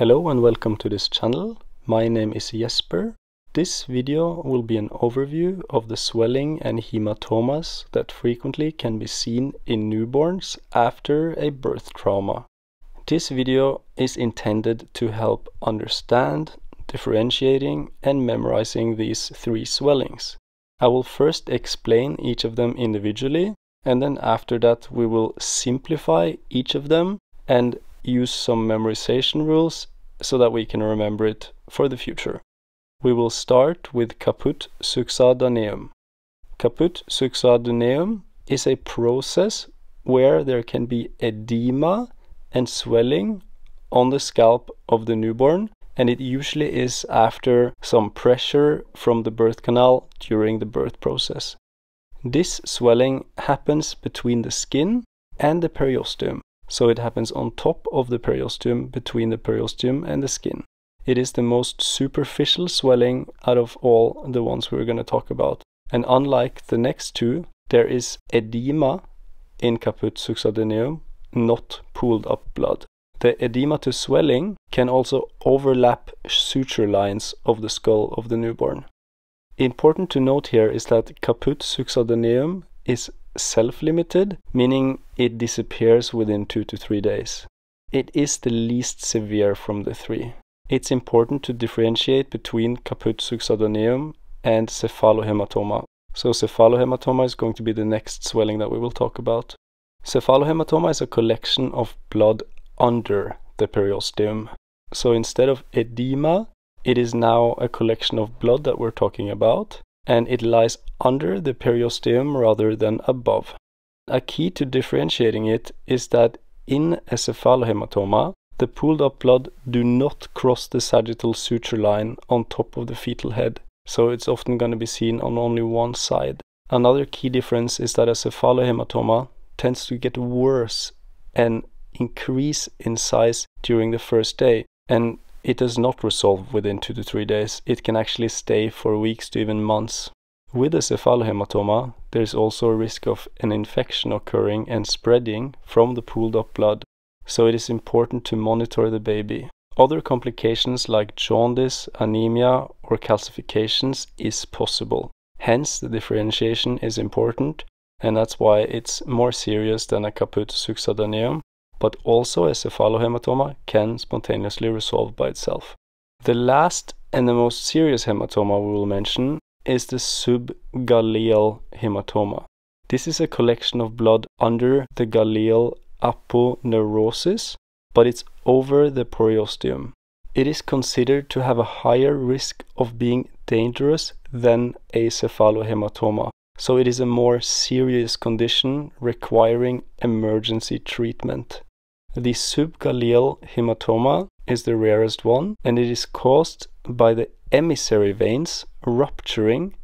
Hello and welcome to this channel. My name is Jesper. This video will be an overview of the swelling and hematomas that frequently can be seen in newborns after a birth trauma. This video is intended to help understand, differentiating and memorizing these three swellings. I will first explain each of them individually, and then after that we will simplify each of them and use some memorization rules so that we can remember it for the future. We will start with caput succedaneum. Caput succedaneum is a process where there can be edema and swelling on the scalp of the newborn, and it usually is after some pressure from the birth canal during the birth process. This swelling happens between the skin and the periosteum. So it happens on top of the periosteum, between the periosteum and the skin. It is the most superficial swelling out of all the ones we're going to talk about. And unlike the next two, there is edema in caput succedaneum, not pooled up blood. The edema to swelling can also overlap suture lines of the skull of the newborn. Important to note here is that caput succedaneum is self-limited, meaning it disappears within 2 to 3 days. It is the least severe from the three. It's important to differentiate between caput succedaneum and cephalohematoma. So cephalohematoma is going to be the next swelling that we will talk about. Cephalohematoma is a collection of blood under the periosteum. So instead of edema, it is now a collection of blood that we're talking about, and it lies under the periosteum rather than above. A key to differentiating it is that in a cephalohematoma, the pooled up blood do not cross the sagittal suture line on top of the fetal head, so it's often going to be seen on only one side. Another key difference is that a cephalohematoma tends to get worse and increase in size during the first day, and it does not resolve within 2 to 3 days. It can actually stay for weeks to even months. With a cephalohematoma, there is also a risk of an infection occurring and spreading from the pooled up blood, so it is important to monitor the baby. Other complications like jaundice, anemia or calcifications is possible. Hence, the differentiation is important, and that's why it's more serious than a caput succedaneum. But also a cephalohematoma can spontaneously resolve by itself. The last and the most serious hematoma we will mention is the subgaleal hematoma. This is a collection of blood under the galeal aponeurosis, but it's over the periosteum. It is considered to have a higher risk of being dangerous than a cephalohematoma, so it is a more serious condition requiring emergency treatment. The subgaleal hematoma is the rarest one, and it is caused by the emissary veins rupturing.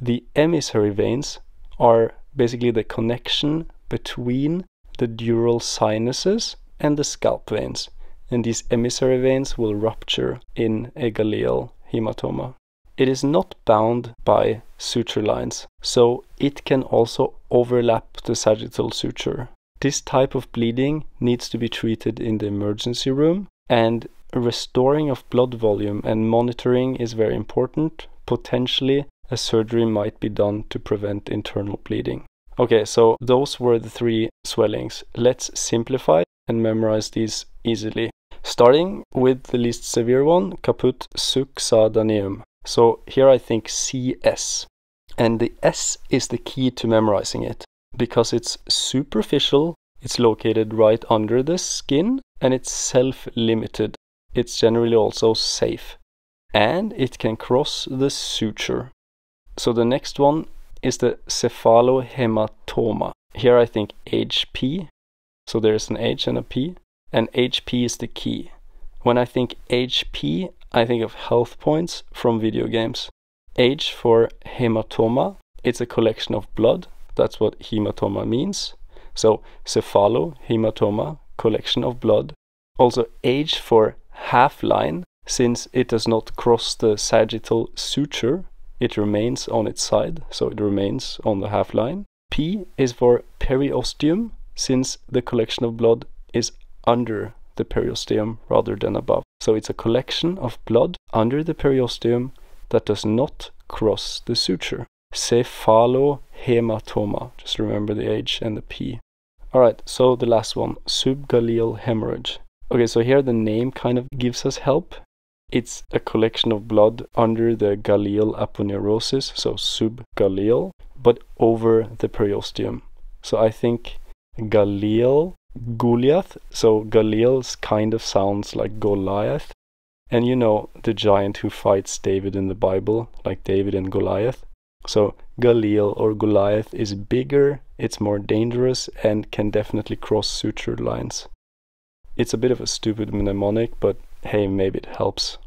The emissary veins are basically the connection between the dural sinuses and the scalp veins, and these emissary veins will rupture in a galeal hematoma. It is not bound by suture lines, so it can also overlap the sagittal suture. This type of bleeding needs to be treated in the emergency room, and restoring of blood volume and monitoring is very important. Potentially, a surgery might be done to prevent internal bleeding. Okay, so those were the three swellings. Let's simplify and memorize these easily. Starting with the least severe one, caput succedaneum. So here I think CS, and the S is the key to memorizing it, because it's superficial, it's located right under the skin, and it's self-limited. It's generally also safe, and it can cross the suture. So the next one is the cephalohematoma. Here I think HP, so there's an H and a P, and HP is the key. When I think HP, I think of health points from video games. H for hematoma, it's a collection of blood. That's what hematoma means. So cephalohematoma, collection of blood. Also H for half line, since it does not cross the sagittal suture, it remains on its side, so it remains on the half line. P is for periosteum, since the collection of blood is under the periosteum rather than above. So it's a collection of blood under the periosteum that does not cross the suture. Cephalohematoma. Just remember the H and the P. Alright, so the last one, subgaleal hemorrhage. Okay, so here the name kind of gives us help. It's a collection of blood under the galeal aponeurosis, so subgaleal, but over the periosteum. So I think Galeal, Goliath, so Galeal's kind of sounds like Goliath. And you know, the giant who fights David in the Bible, like David and Goliath. So Galeal or Goliath is bigger, it's more dangerous, and can definitely cross suture lines. It's a bit of a stupid mnemonic, but hey, maybe it helps.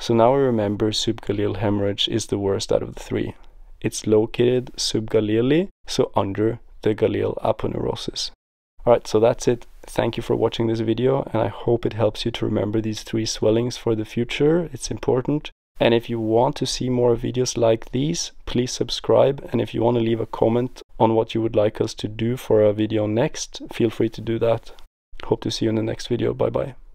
So now we remember subgaleal hemorrhage is the worst out of the three. It's located subgaleally, so under the galeal aponeurosis. Alright, so that's it. Thank you for watching this video, and I hope it helps you to remember these three swellings for the future. It's important. And if you want to see more videos like these, please subscribe. And if you want to leave a comment on what you would like us to do for a video next, feel free to do that. Hope to see you in the next video. Bye bye.